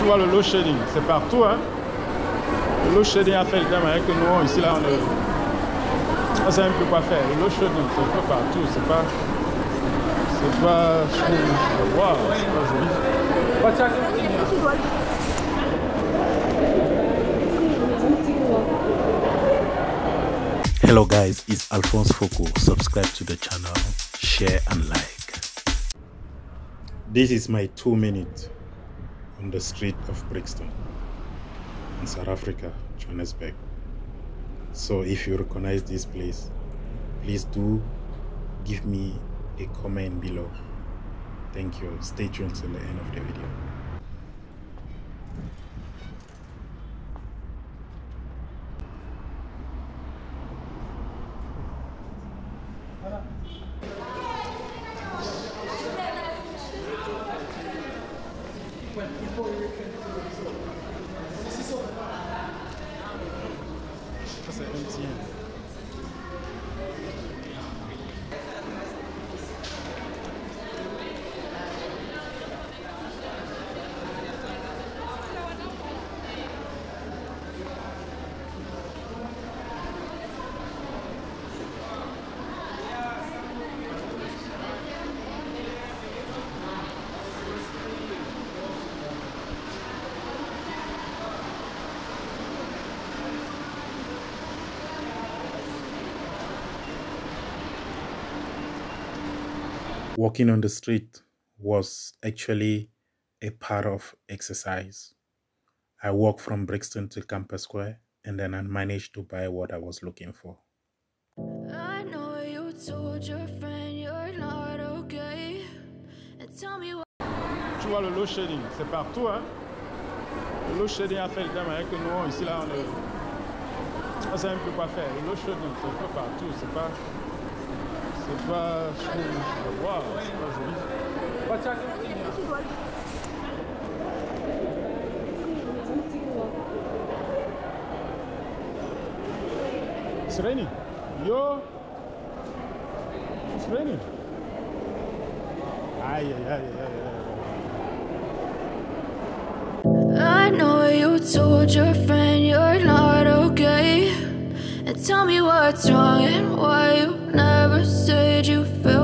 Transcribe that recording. tu vois le load shedding, c'est partout. Hein. Le load shedding a fait le même avec nous, ici, là, on ne sait même plus quoi faire. Le load shedding, c'est un peu partout, c'est pas... C'est pas... Waouh, c'est pas joli. Hello guys, it's Alphonse Fokou. Subscribe to the channel, share and like. This is my 2 minutes on the street of Brixton in South Africa, Johannesburg. So if you recognize this place, please do give me a comment below. Thank you. Stay tuned till the end of the video. Walking on the street was actually a part of exercise. I walked from Brixton to Campus Square and then I managed to buy what I was looking for. I know you told your friend you're not okay. And tell me what... Tu vois le load shedding, c'est partout. Hein? Le load shedding a fait le même avec nous, ici là on ne sait même plus quoi faire. Le load shedding, c'est un peu partout, c'est pas... C'est pas... Waouh, c'est pas joli. It's raining. Yo! It's raining. Aïe, aïe, aïe, aïe. I know you told your friend you're not okay. And tell me what's wrong and why you never said you felt